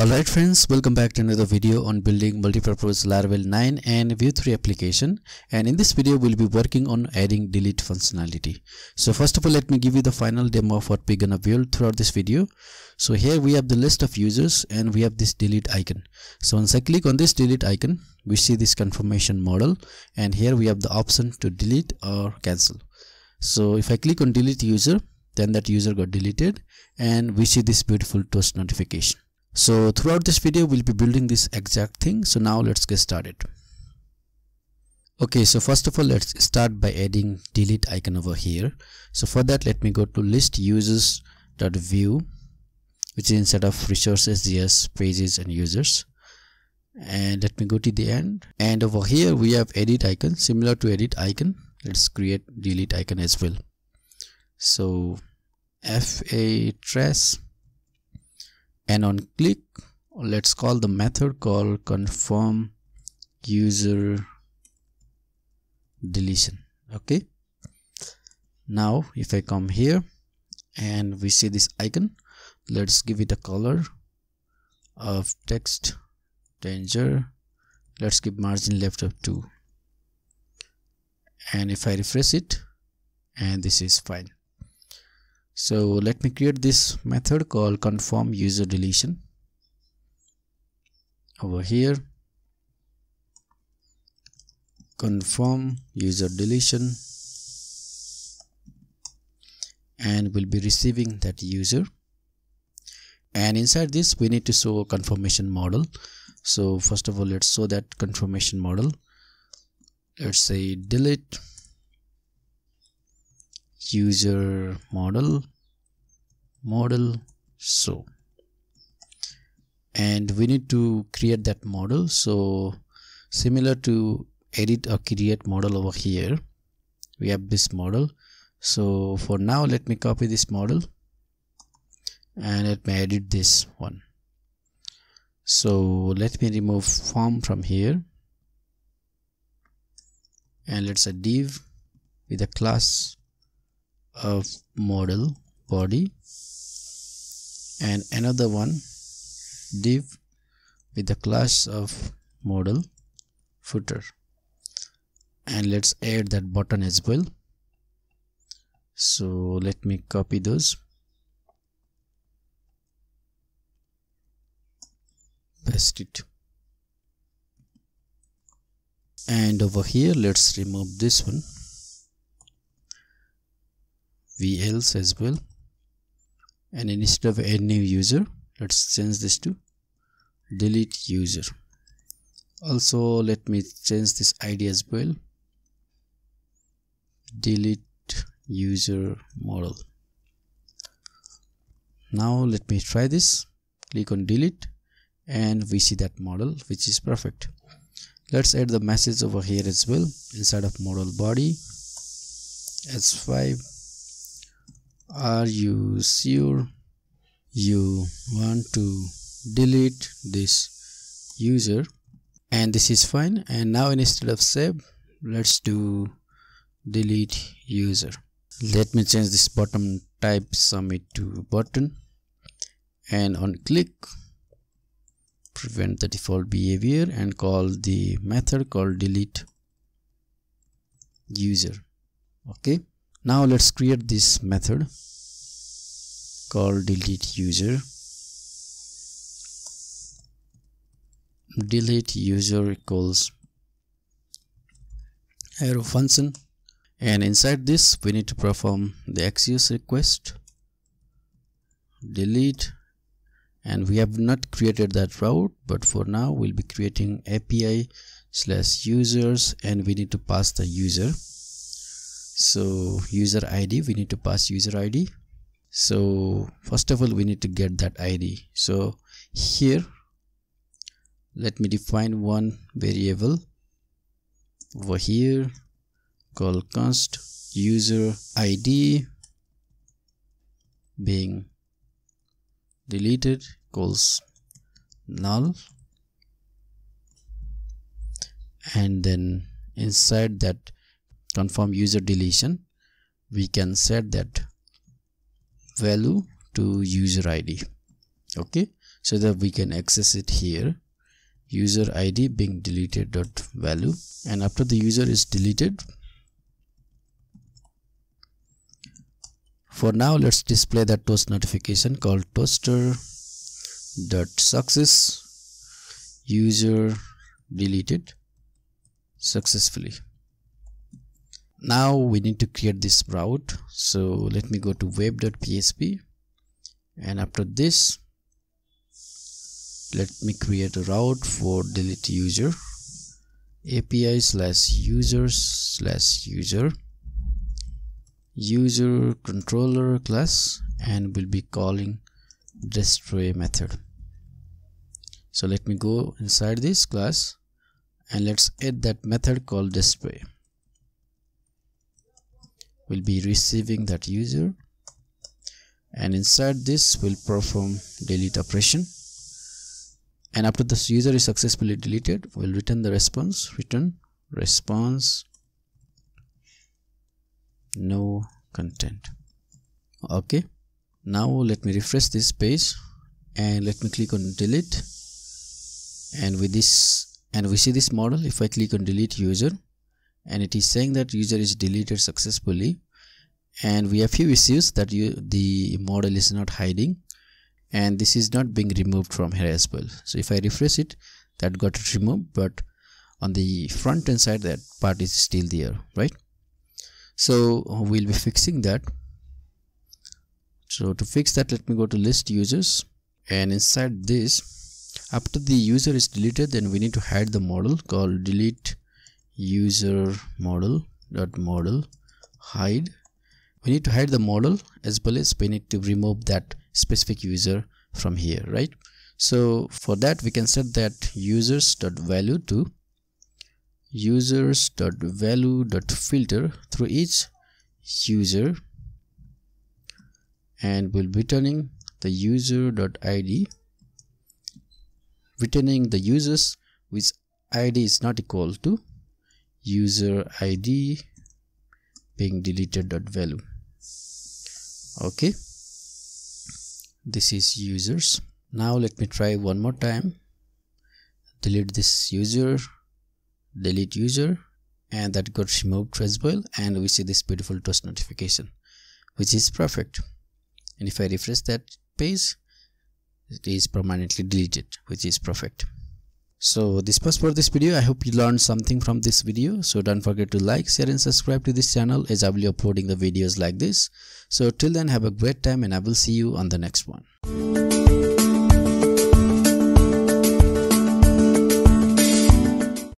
Alright friends, welcome back to another video on building multipurpose Laravel 9 and Vue 3 application, and in this video we'll be working on adding delete functionality. So first of all, let me give you the final demo of what we're gonna build throughout this video. So here we have the list of users and we have this delete icon. So once I click on this delete icon, we see this confirmation modal, and here we have the option to delete or cancel. So if I click on delete user, then that user got deleted and we see this beautiful toast notification. So throughout this video we'll be building this exact thing. So now let's get started. Okay, so first of all let's start by adding delete icon over here. So for that, let me go to list users.view, which is instead of resources, yes, pages and users, and let me go to the end, and over here we have edit icon. Similar to edit icon, let's create delete icon as well. So fa trace, and on click let's call the method called confirm user deletion. Okay, now if I come here and we see this icon, let's give it a color of text danger. Let's give margin left of 2, and if I refresh it, and this is fine. So let me create this method called confirm user deletion over here. Confirm user deletion, and we'll be receiving that user, and inside this we need to show a confirmation model. So first of all let's show that confirmation model. Let's say delete user model show, and we need to create that model. So similar to edit or create model, over here we have this model. So for now let me copy this model and let me edit this one. So let me remove form from here, and let's a div with a class of model body, and another one div with the class of model footer, and let's add that button as well. So let me copy those, paste it, and over here let's remove this one, else as well, and instead of add new user let's change this to delete user. Also let me change this ID as well, delete user model. Now let me try this. Click on delete and we see that model, which is perfect. Let's add the message over here as well. Inside of model body s5, are you sure you want to delete this user? And this is fine. And now instead of save, let's do delete user. Let me change this bottom type submit to button, and on click prevent the default behavior and call the method called delete user. Okay, now let's create this method called delete user. Delete user equals arrow function, and inside this we need to perform the Axios request delete, and we have not created that route, but for now we'll be creating API/users, and we need to pass the user. So user ID, we need to pass user ID. So first of all we need to get that ID. So here let me define one variable over here called const user ID being deleted equals null, and then inside that confirm user deletion we can set that value to user ID. Okay, so that we can access it here. User ID being deleted dot value, and after the user is deleted, for now let's display that toast notification called toaster dot success, user deleted successfully. Now we need to create this route, so let me go to web.php, and after this let me create a route for delete user, api/users/user, user controller class, and we'll be calling destroy method. So let me go inside this class and let's add that method called destroy. Will be receiving that user, and inside this will perform delete operation, and after this user is successfully deleted, we'll return the response, return response no content. Okay, now let me refresh this page and let me click on delete, and with this, and we see this model. If I click on delete user, and it is saying that user is deleted successfully, and we have few issues that the model is not hiding, and this is not being removed from here as well. So if I refresh it, that got it removed, but on the front end side that part is still there, right? So we'll be fixing that. So to fix that, let me go to list users, and inside this, after the user is deleted, then we need to hide the model called delete user model dot model hide. We need to hide the model as well as we need to remove that specific user from here, right? So for that we can set that users dot value to users dot value dot filter through each user, and we'll be returning the user dot id, returning the users which id is not equal to user id being deleted dot value. Okay, this is users. Now let me try one more time, delete this user, delete user, and that got removed as well, and we see this beautiful toast notification which is perfect. And if I refresh that page, it is permanently deleted, which is perfect. So this was for this video. I hope you learned something from this video. So don't forget to like, share and subscribe to this channel, as I will be uploading the videos like this. So till then, have a great time, and I will see you on the next one.